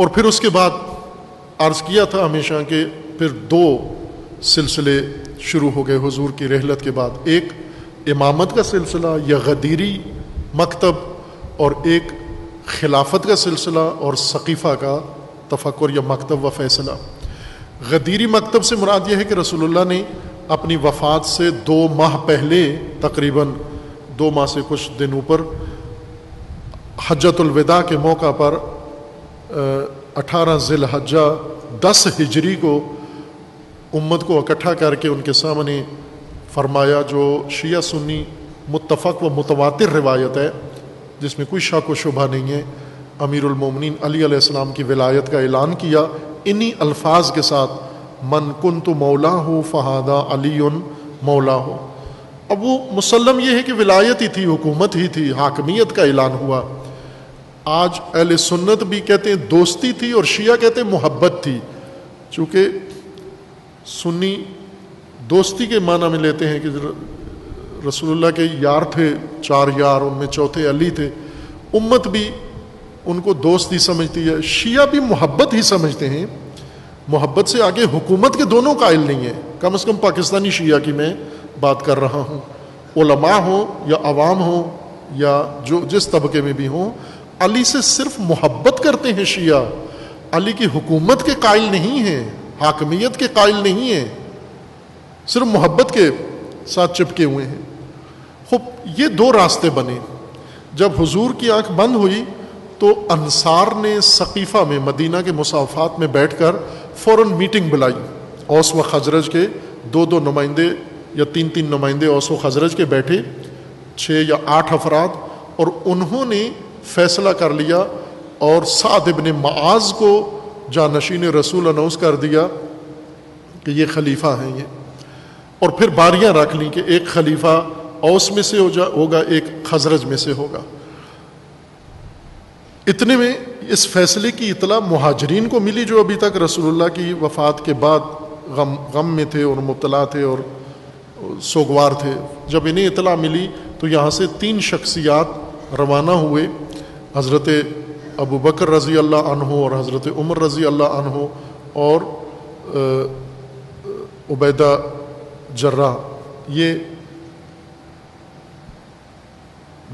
और फिर उसके बाद अर्ज़ किया था हमेशा कि फिर दो सिलसिले शुरू हो गए हुजूर की रहलत के बाद, एक इमामत का सिलसिला या गदीरी मकतब और एक खिलाफत का सिलसिला और सकीफ़ा का तफक्कुर या मकतब व फैसला। गदीरी मकतब से मुराद यह है कि रसूलुल्लाह ने अपनी वफ़ात से 2 माह पहले, तकरीबन 2 माह से कुछ दिन ऊपर, हज्जतुल विदा के मौका पर 18 ज़िलहज्जा 10 हिजरी को उम्मत को इकट्ठा करके उनके सामने फरमाया, जो शिया सुन्नी मुत्तफ़क़ व मुतवातिर रिवायत है जिसमें कोई शक व शुबा नहीं है, अमीरुल मोमिनीन अली अलैहिस्सलाम की विलायत का ऐलान किया इन्हीं अल्फाज के साथ, मन कुन्तु मौला हो फ़हादा अलीयुन मौला हो। अब वो मुसल्लम ये है कि विलायत ही थी, हुकूमत ही थी, हाकमियत का ऐलान हुआ। आज अहले सुन्नत भी कहते हैं दोस्ती थी और शिया कहते हैं मोहब्बत थी, चूँकि सुन्नी दोस्ती के माना में लेते हैं कि रसूलुल्लाह के यार थे 4 यार, उनमें चौथे अली थे। उम्मत भी उनको दोस्ती समझती है, शिया भी मोहब्बत ही समझते हैं। मोहब्बत से आगे हुकूमत के दोनों कायल नहीं है, कम से कम पाकिस्तानी शिया की मैं बात कर रहा हूँ। उलमा हो या अवाम हो या जो जिस तबके में भी हों, अली से सिर्फ मोहब्बत करते हैं शिया, अली की हुकूमत के कायल नहीं है, हाकमियत के कायल नहीं है, सिर्फ मोहब्बत के साथ चिपके हुए हैं। खूब ये 2 रास्ते बने। जब हुजूर की आंख बंद हुई तो अंसार ने सकीफ़ा में मदीना के मुसाफात में बैठकर फ़ौरन मीटिंग बुलाई। औस व खजरज के 2-2 नुमाइंदे या 3-3 नुमाइंदे औस व खजरज के बैठे, 6 या 8 अफराद, और उन्होंने फैसला कर लिया और साद इबन माज को जानशीन रसूल अनाउंस कर दिया कि ये खलीफा हैं ये। और फिर बारियाँ रख लीं कि एक खलीफा औस में से होगा, एक खजरज में से होगा। इतने में इस फैसले की इतला मुहाजिरीन को मिली, जो अभी तक रसूलुल्लाह की वफ़ात के बाद गम में थे और मुब्तला थे और सोगवार थे। जब इन्हें इतला मिली तो यहाँ से 3 शख्सियात रवाना हुए, हज़रत अबू बकर रज़ी अल्लाह अन्हो और हज़रत उमर रज़ी अल्लाह अन्हो और उबैदा जर्रा। ये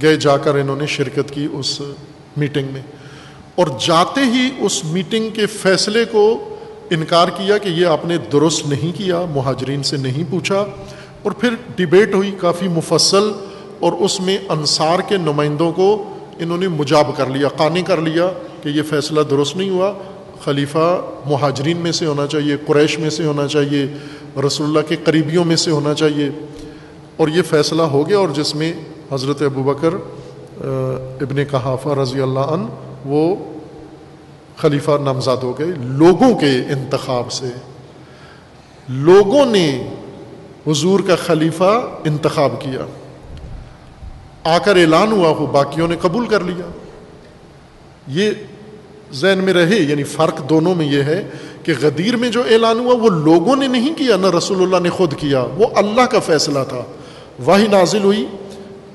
गए, जाकर इन्होंने शिरकत की उस मीटिंग में, और जाते ही उस मीटिंग के फैसले को इनकार किया कि ये आपने दुरुस्त नहीं किया, मुहाजिरीन से नहीं पूछा। और फिर डिबेट हुई काफ़ी मुफस्सल, और उसमें अंसार के नुमाइंदों को इन्होंने मुजाब कर लिया, काने कर लिया कि ये फ़ैसला दुरुस्त नहीं हुआ, खलीफा मुहाजिरीन में से होना चाहिए, कुरैश में से होना चाहिए, रसूलुल्लाह के करीबियों में से होना चाहिए। और ये फ़ैसला हो गया, और जिसमें हज़रत अबू बकर इब्ने कहाफ़ा रज़ी अल्लाह अन वो खलीफा नामज़द हो गए लोगों के इंतखाब से। लोगों ने हुजूर का खलीफा इंतखाब किया, आकर ऐलान हुआ, वो बाकियों ने कबूल कर लिया। ये ज़हन में रहे, यानी फ़र्क दोनों में ये है कि गदीर में जो ऐलान हुआ वो लोगों ने नहीं किया, ना रसूलुल्लाह ने ख़ुद किया, वो अल्लाह का फ़ैसला था। वही नाजिल हुई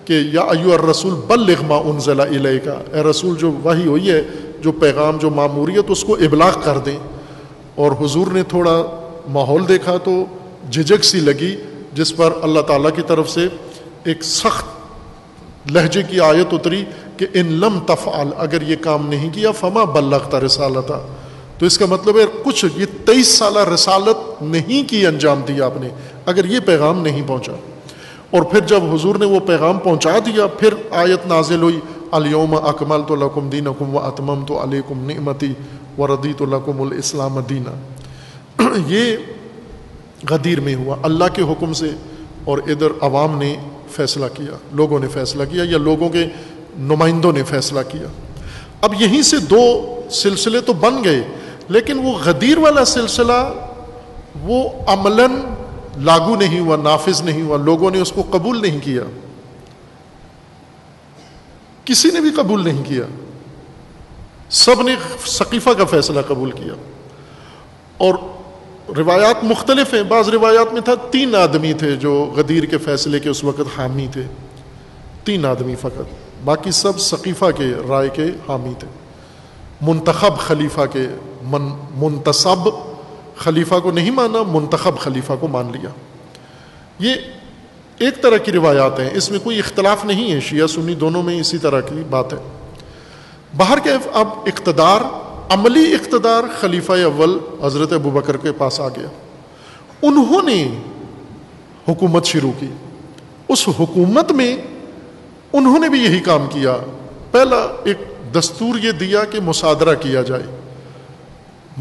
कि या अय्युहर रसूल बल्लिग मा उनज़िला इलैका, ए रसूल जो वही हुई है, जो पैगाम जो मामूरी है तो उसको इब्लाग कर दें। और हुजूर ने थोड़ा माहौल देखा तो झिझक सी लगी, जिस पर अल्लाह ताला की तरफ से एक सख्त लहजे की आयत उतरी कि इन लम तफ़अल, अगर ये काम नहीं किया, फमा बल्लगता रिसालता। तो इसका मतलब है कुछ ये 23 साला रिसालत नहीं की अंजाम दिया आपने, अगर ये पैगाम नहीं पहुँचा। और फिर जब हुजूर ने वो पैगाम पहुंचा दिया, फिर आयत नाजिल हुई, अल-यौम अकमलतु लकुम दीनकुम व अतममतु अलैकुम निअमती व रदीतु लकुमुल इस्लाम दीना। ये गदीर में हुआ अल्लाह के हुक्म से, और इधर आवाम ने फैसला किया, लोगों ने फैसला किया या लोगों के नुमाइंदों ने फैसला किया। अब यहीं से 2 सिलसिले तो बन गए, लेकिन वो गदीर वाला सिलसिला वो अमलन लागू नहीं हुआ, नाफिज नहीं हुआ, लोगों ने उसको कबूल नहीं किया, किसी ने भी कबूल नहीं किया, सब ने सकीफ़ा का फैसला कबूल किया। और रिवायात मुख्तलिफ हैं, बाज़ रिवायात में था 3 आदमी थे जो गदीर के फैसले के उस वक़्त हामी थे, 3 आदमी फ़कत, बाकी सब सकीफ़ा के राय के हामी थे। मुंतखब खलीफा के मुंतसब खलीफा को नहीं माना, मुंतखब खलीफा को मान लिया। ये एक तरह की रिवायात हैं, इसमें कोई इख्तलाफ नहीं है, शिया सुन्नी दोनों में इसी तरह की बात है। बाहर के अब इख्तदार, अमली इख्तदार खलीफा अव्वल हज़रत अबू बकर के पास आ गया। उन्होंने हुकूमत शुरू की। उस हुकूमत में उन्होंने भी यही काम किया। पहला एक दस्तूर ये दिया कि मुसादरा किया जाए,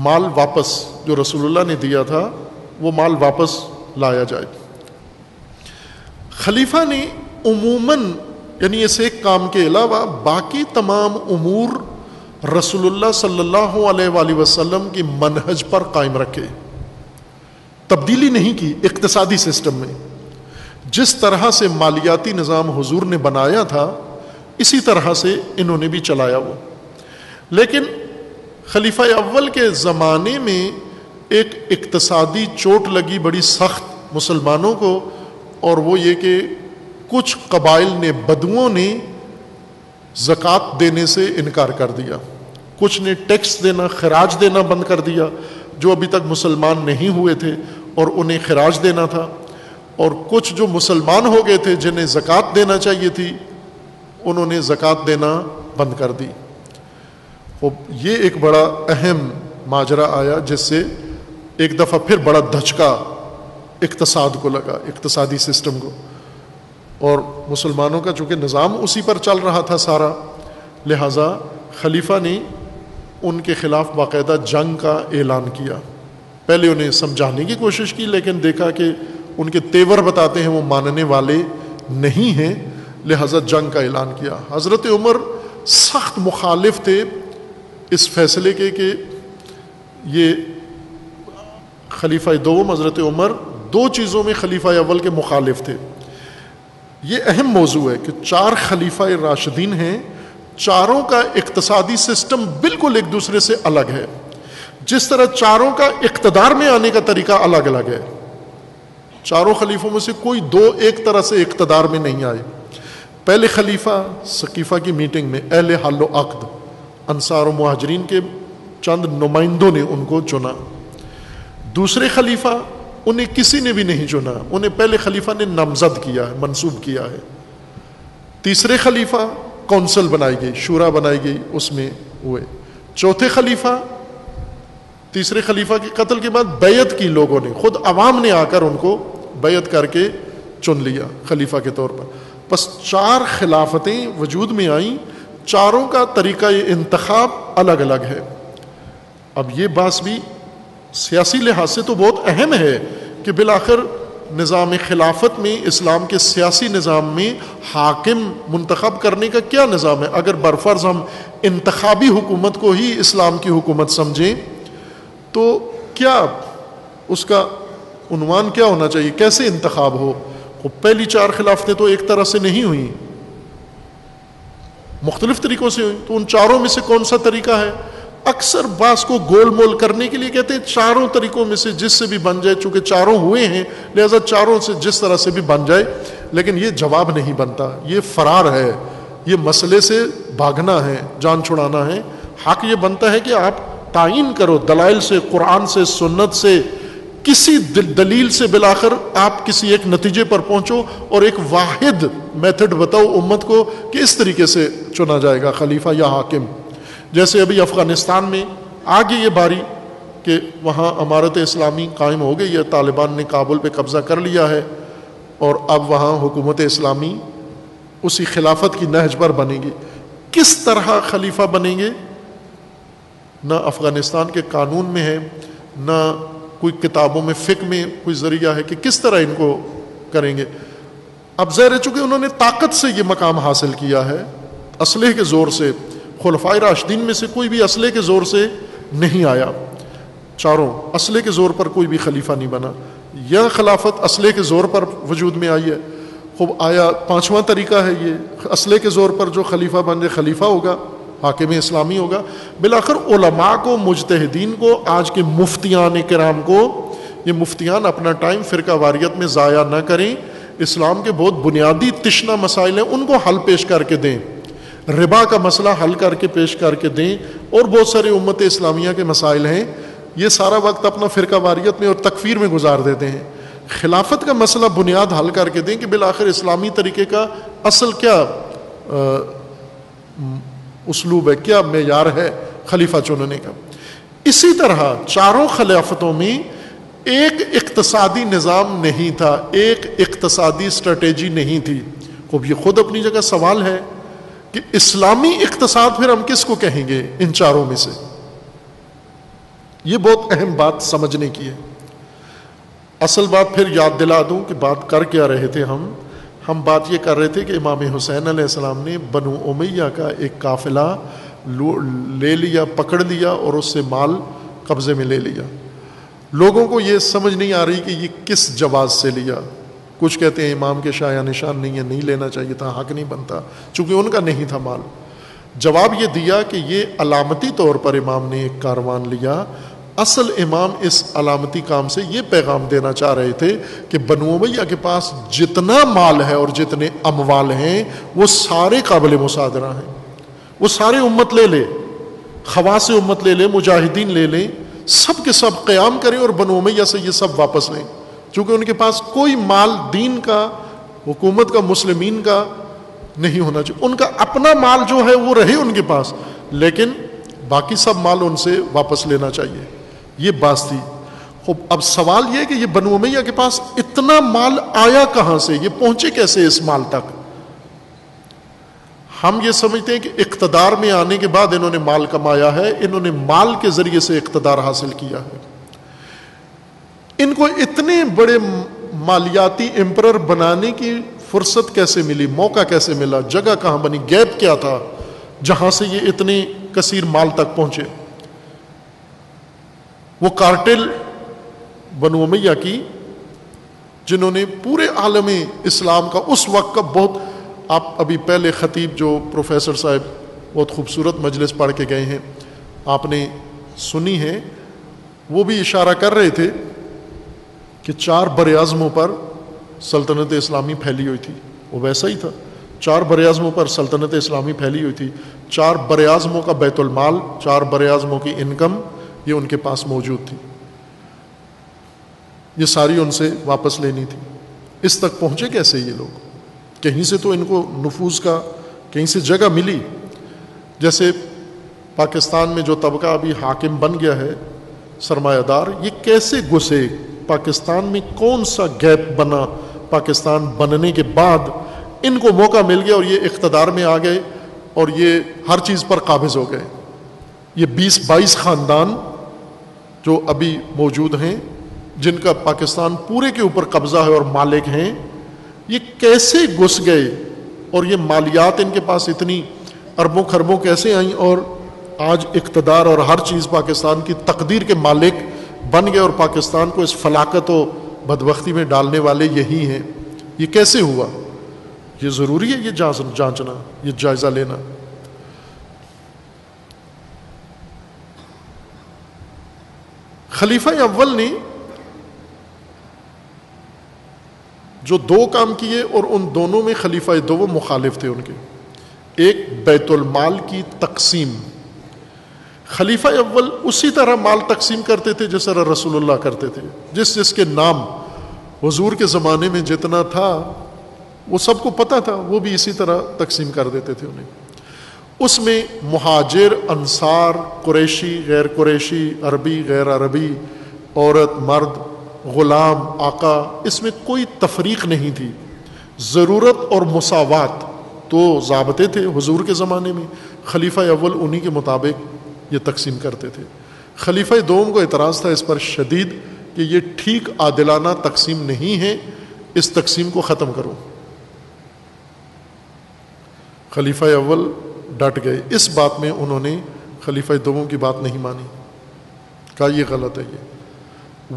माल वापस जो रसूलुल्लाह ने दिया था वो माल वापस लाया जाए। खलीफा ने उमूमन यानी इस एक काम के अलावा बाकी तमाम उमूर रसूलुल्लाह सल्लल्लाहु अलैहि वसल्लम की मनहज पर कायम रखे, तब्दीली नहीं की। इक्तसादी सिस्टम में जिस तरह से मालियाती निज़ाम हुजूर ने बनाया था इसी तरह से इन्होंने भी चलाया वो। लेकिन खलीफा अव्वल के ज़माने में एक इक्तसादी चोट लगी बड़ी सख्त मुसलमानों को, और वो ये कि कुछ कबाइल ने, बदुओं ने ज़कात देने से इनकार कर दिया, कुछ ने टैक्स देना, खराज देना बंद कर दिया, जो अभी तक मुसलमान नहीं हुए थे और उन्हें खराज देना था, और कुछ जो मुसलमान हो गए थे जिन्हें ज़कात देना चाहिए थी उन्होंने ज़कात देना बंद कर दी। वो ये एक बड़ा अहम माजरा आया जिससे एक दफ़ा फिर बड़ा धचका इक्तसाद को लगा, इक्तसादी सिस्टम को। और मुसलमानों का चूँकि निज़ाम उसी पर चल रहा था सारा, लिहाजा खलीफा ने उनके ख़िलाफ़ बाकायदा जंग का ऐलान किया। पहले उन्हें समझाने की कोशिश की लेकिन देखा कि उनके तेवर बताते हैं वो मानने वाले नहीं हैं, लिहाजा जंग का ऐलान किया। हज़रत उमर सख्त मुखालिफ थे इस फैसले के कि ये खलीफा दोम हज़रत उमर दो चीज़ों में खलीफा अव्वल के मुखालिफ थे। ये अहम मौजू है कि चार खलीफा राशिदीन हैं, चारों का इक्तसादी सिस्टम बिल्कुल एक दूसरे से अलग है। जिस तरह चारों का इक्तदार में आने का तरीका अलग अलग है, चारों खलीफों में से कोई दो एक तरह से इक्तदार में नहीं आए। पहले खलीफा सकीफ़ा की मीटिंग में अहले हल्लो अक़द अंसार और मुहाजरीन के चंद नुमाइंदों ने उनको चुना। दूसरे खलीफा उन्हें किसी ने भी नहीं चुना, उन्हें पहले खलीफा ने नामजद किया है, मंसूब किया है। तीसरे खलीफा कौंसिल बनाई गई, शूरा बनाई गई, उसमें हुए। चौथे खलीफा, तीसरे खलीफा के कत्ल के बाद बैयत की लोगों ने, खुद आवाम ने आकर उनको बैयत करके चुन लिया खलीफा के तौर पर। बस चार खिलाफतें वजूद में आईं, चारों का तरीका ये इंतखाब अलग अलग है। अब ये बात भी सियासी लिहाज से तो बहुत अहम है कि बिलाखिर निज़ाम खिलाफत में, इस्लाम के सियासी निज़ाम में हाकिम मुंतखब करने का क्या निज़ाम है। अगर बरफ़र्ज़ हम इंतखाबी हुकूमत को ही इस्लाम की हुकूमत समझें तो क्या उसका उन्वान क्या होना चाहिए, कैसे इंतखाब हो। तो पहली चार खिलाफतें तो एक तरह से नहीं हुई, मुख्तलिफ तरीक़ों से हुई। तो उन चारों में से कौन सा तरीका है। अक्सर बास को गोल मोल करने के लिए कहते हैं चारों तरीकों में से जिससे भी बन जाए, चूँकि चारों हुए हैं लिहाजा चारों से जिस तरह से भी बन जाए। लेकिन ये जवाब नहीं बनता, ये फरार है, ये मसले से भागना है, जान छुड़ाना है। हक ये बनता है कि आप तायीन करो दलाइल से, कुरान से, सुन्नत से, किसी दलील से बिलाखिर आप किसी एक नतीजे पर पहुँचो और एक वाहिद मेथड बताओ उम्मत को कि इस तरीके से चुना जाएगा खलीफा या हाकिम। जैसे अभी अफ़गानिस्तान में आगे ये बारी कि वहाँ अमारत इस्लामी कायम हो गई है, तालिबान ने काबुल पे कब्ज़ा कर लिया है और अब वहाँ हुकूमत इस्लामी उसी खिलाफत की नहज पर बनेगी। किस तरह खलीफा बनेंगे ना अफ़गानिस्तान के कानून में है, ना कोई किताबों में फ़िक़्ह में कोई ज़रिया है कि किस तरह इनको करेंगे। अब ज़ाहिर है चूँकि उन्होंने ताकत से ये मकाम हासिल किया है, असलहे के ज़ोर से। खुलफाए राशिदीन में से कोई भी असले के ज़ोर से नहीं आया, चारों असले के ज़ोर पर कोई भी खलीफा नहीं बना। यह खिलाफत असले के ज़ोर पर वजूद में आई है। खूब आया पाँचवां तरीका है ये, असले के ज़ोर पर जो खलीफा बन जाए खलीफा होगा, हाकिम इस्लामी होगा। बिलाखिर उलमा को, मुजतहिदीन को, आज के मुफ्तियान किराम को, ये मुफ्तियान अपना टाइम फ़िरका वारियत में ज़ाया ना करें, इस्लाम के बहुत बुनियादी तिश्ना मसाइल हैं उनको हल पेश करके दें। रिबा का मसला हल करके पेश करके दें। और बहुत सारे उम्मत इस्लामिया के मसाइल हैं, ये सारा वक्त अपना फ़िरका वारियत में और तकफीर में गुजार देते हैं। खिलाफत का मसला बुनियाद हल करके दें कि बिलाखिर इस्लामी तरीके का असल क्या उसलूब है, क्या मेयार है खलीफा चुनने का। इसी तरह चारों खिलाफतों में एक इक्तसादी निज़ाम नहीं था, एक इक्तसादी स्ट्रेटेजी नहीं थी। अब ये खुद अपनी जगह सवाल है कि इस्लामी इक्तसाद फिर हम किसको कहेंगे इन चारों में से। ये बहुत अहम बात समझने की है। असल बात फिर याद दिला दूं कि बात कर क्या रहे थे हम बात ये कर रहे थे कि इमाम हुसैन अलैहिस्सलाम ने बनु उमैया का एक काफिला ले लिया, पकड़ लिया और उससे माल कब्ज़े में ले लिया। लोगों को ये समझ नहीं आ रही कि ये किस जवाब से लिया। कुछ कहते हैं इमाम के शाया निशान नहीं है, नहीं लेना चाहिए था, हक नहीं बनता, चूँकि उनका नहीं था माल। जवाब ये दिया कि ये अलामती तौर पर इमाम ने एक कारवान लिया। असल इमाम इस अलामती काम से ये पैगाम देना चाह रहे थे कि बनु उमैया के पास जितना माल है और जितने अमवाल हैं वो सारे काबिल मुसादरा हैं, वो सारे उम्मत ले ले, खवास उम्मत ले ले, मुजाहिदीन ले लें, सब के सब क़याम करें और बनु उमैया से ये सब वापस लें। चूँकि उनके पास कोई माल दीन का, हुकूमत का, मुस्लिमीन का नहीं होना चाहिए। उनका अपना माल जो है वो रहे उनके पास, लेकिन बाकी सब माल उनसे वापस लेना चाहिए। ये बात थी। अब सवाल ये कि ये बनु उमैया के पास इतना माल आया कहाँ से, ये पहुँचे कैसे इस माल तक। हम ये समझते हैं कि इक़्तदार में आने के बाद इन्होंने माल कमाया है, इन्होंने माल के ज़रिए से इक़्तदार हासिल किया है। इनको इतने बड़े मालियाती एम्परर बनाने की फुर्सत कैसे मिली, मौका कैसे मिला, जगह कहाँ बनी, गैप क्या था जहाँ से ये इतने कसीर माल तक पहुँचे। वो कार्टेल बनु उमैया की जिन्होंने पूरे आलम इस्लाम का उस वक्त का बहुत, आप अभी पहले ख़तीब जो प्रोफेसर साहब बहुत खूबसूरत मजलिस पढ़ के गए हैं, आपने सुनी है, वो भी इशारा कर रहे थे कि चार बरेआज़मों पर सल्तनत इस्लामी फैली हुई थी। वो वैसा ही था, चार बरेआज़मों पर सल्तनत इस्लामी फैली हुई थी, चार बरेआज़मों का बैतुलमाल, चार बरेआज़मों की इनकम ये उनके पास मौजूद थी, ये सारी उनसे वापस लेनी थी। इस तक पहुँचे कैसे ये लोग, कहीं से तो इनको नफूज का कहीं से जगह मिली। जैसे पाकिस्तान में जो तबका अभी हाकिम बन गया है, सरमायादार, ये कैसे घुसे पाकिस्तान में, कौन सा गैप बना पाकिस्तान बनने के बाद इनको मौका मिल गया और ये इख्तदार में आ गए और ये हर चीज़ पर काबिज़ हो गए। ये 20-22 ख़ानदान जो अभी मौजूद हैं, जिनका पाकिस्तान पूरे के ऊपर कब्ज़ा है और मालिक हैं, ये कैसे घुस गए और ये मालियात इनके पास इतनी अरबों खरबों कैसे आई और आज इक़्तदार और हर चीज़ पाकिस्तान की तकदीर के मालिक बन गए और पाकिस्तान को इस फलाकत व बदबख्ती में डालने वाले यही हैं। ये कैसे हुआ, ये ज़रूरी है ये जांचना, ये जायज़ा लेना। खलीफा अव्वल ने जो दो काम किए और उन दोनों में खलीफा दोवम मुखालिफ थे उनके। एक बैतुलमाल की तकसीम, खलीफा अव्वल उसी तरह माल तकसीम करते थे जिस तरह रसूलुल्लाह करते थे, जिस जिसके नाम हुजूर के ज़माने में जितना था वो सबको पता था, वो भी इसी तरह तकसीम कर देते थे उन्हें। उसमें मुहाजिर, अंसार, कुरैशी, गैर कुरैशी, अरबी, गैर अरबी, औरत, मर्द, ग़ुलाम, आका, इसमें कोई तफरीक नहीं थी। ज़रूरत और मुसावात तो ज़ाबते थे हुजूर के ज़माने में, खलीफा अव्वल उन्हीं के मुताबिक ये तकसीम करते थे। खलीफा दोम को एतराज़ था इस पर शदीद कि ये ठीक आदिलाना तकसीम नहीं है, इस तकसीम को ख़त्म करो। खलीफा अव्वल डट गए इस बात में, उन्होंने खलीफा दोम की बात नहीं मानी, कहा ये गलत है। ये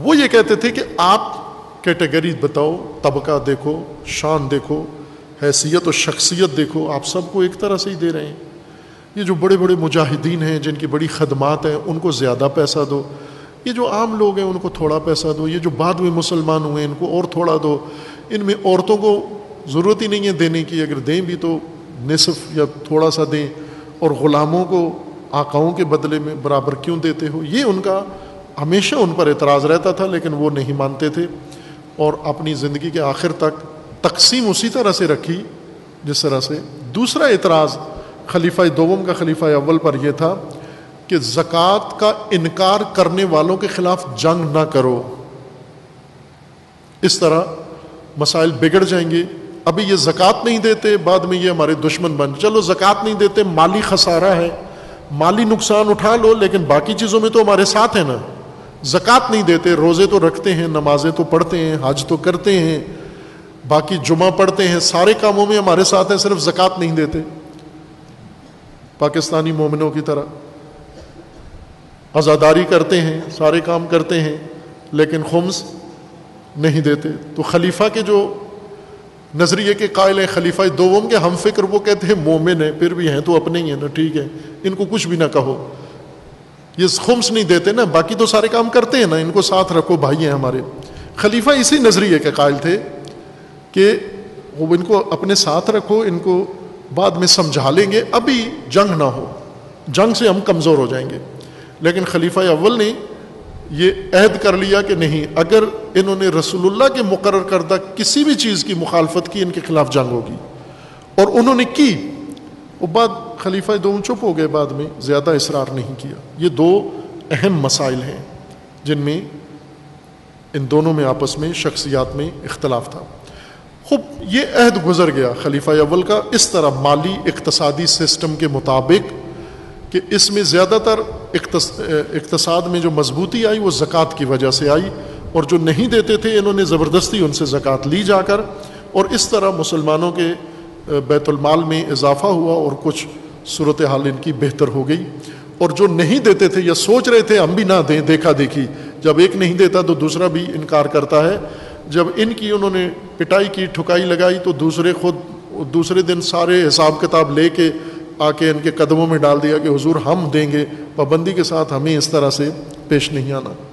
वो ये कहते थे कि आप कैटेगरी बताओ, तबका देखो, शान देखो, हैसियत और शख्सियत देखो, आप सबको एक तरह से ही दे रहे हैं। ये जो बड़े बड़े मुजाहिदीन हैं जिनकी बड़ी खदमात हैं उनको ज़्यादा पैसा दो, ये जो आम लोग हैं उनको थोड़ा पैसा दो, ये जो बाद में मुसलमान हुए इनको और थोड़ा दो, इनमें औरतों को ज़रूरत ही नहीं है देने की, अगर दें भी तो निसफ या थोड़ा सा दें और ग़ुलामों को आकाओं के बदले में बराबर क्यों देते हो। ये उनका हमेशा उन पर एतराज़ रहता था, लेकिन वो नहीं मानते थे और अपनी ज़िंदगी के आखिर तक तकसीम उसी तरह से रखी जिस तरह से। दूसरा एतराज़ खलीफा दोम का खलीफा अव्वल पर यह था कि ज़कात का इनकार करने वालों के ख़िलाफ़ जंग ना करो, इस तरह मसाइल बिगड़ जाएंगे। अभी ये ज़कात नहीं देते, बाद में ये हमारे दुश्मन बन, चलो ज़कात नहीं देते, माली खसारा है, माली नुकसान उठा लो, लेकिन बाकी चीज़ों में तो हमारे साथ है ना। ज़कात नहीं देते, रोज़े तो रखते हैं, नमाजें तो पढ़ते हैं, हज तो करते हैं, बाकी जुमा पढ़ते हैं, सारे कामों में हमारे साथ हैं, सिर्फ ज़कात नहीं देते। पाकिस्तानी मोमिनों की तरह आज़ादारी करते हैं, सारे काम करते हैं, लेकिन खुम्स नहीं देते। तो खलीफा के जो नज़रिए के कायल हैं खलीफा दोम के हम फिक्र, वो कहते हैं मोमिन है फिर भी हैं तो अपने ही हैं ना, ठीक है, इनको कुछ भी ना कहो, ये खुम्स नहीं देते ना, बाकी तो सारे काम करते हैं ना, इनको साथ रखो, भाई हैं हमारे। खलीफा इसी नज़रिए के कायल थे कि वो इनको अपने साथ रखो, इनको बाद में समझा लेंगे, अभी जंग ना हो, जंग से हम कमज़ोर हो जाएंगे। लेकिन खलीफा अव्वल ने ये अहद कर लिया कि नहीं, अगर इन्होंने रसूलुल्लाह के मुकर्रर करदा किसी भी चीज़ की मुखालफत की, इनके खिलाफ जंग होगी, और उन्होंने की। और बाद खलीफा दोम चुप हो गए, बाद में ज़्यादा इसरार नहीं किया। ये दो अहम मसाइल हैं जिनमें इन दोनों में आपस में शख्सियात में इख्तलाफ था। खूब, ये अहद गुजर गया खलीफा अव्वल का, इस तरह माली इक्तसादी सिस्टम के मुताबिक कि इसमें ज़्यादातर इक्तसाद में जो मजबूती आई वो ज़कात की वजह से आई, और जो नहीं देते थे इन्होंने ज़बरदस्ती उनसे ज़कात ली जाकर, और इस तरह मुसलमानों के बैतुलमाल में इजाफ़ा हुआ और कुछ सूरत हाल इनकी बेहतर हो गई। और जो नहीं देते थे या सोच रहे थे हम भी ना दें, देखा देखी, जब एक नहीं देता तो दूसरा भी इनकार करता है। जब इनकी उन्होंने पिटाई की, ठुकाई लगाई, तो दूसरे दिन सारे हिसाब किताब ले के आके इनके कदमों में डाल दिया कि हुजूर हम देंगे, पाबंदी के साथ हमें इस तरह से पेश नहीं आना।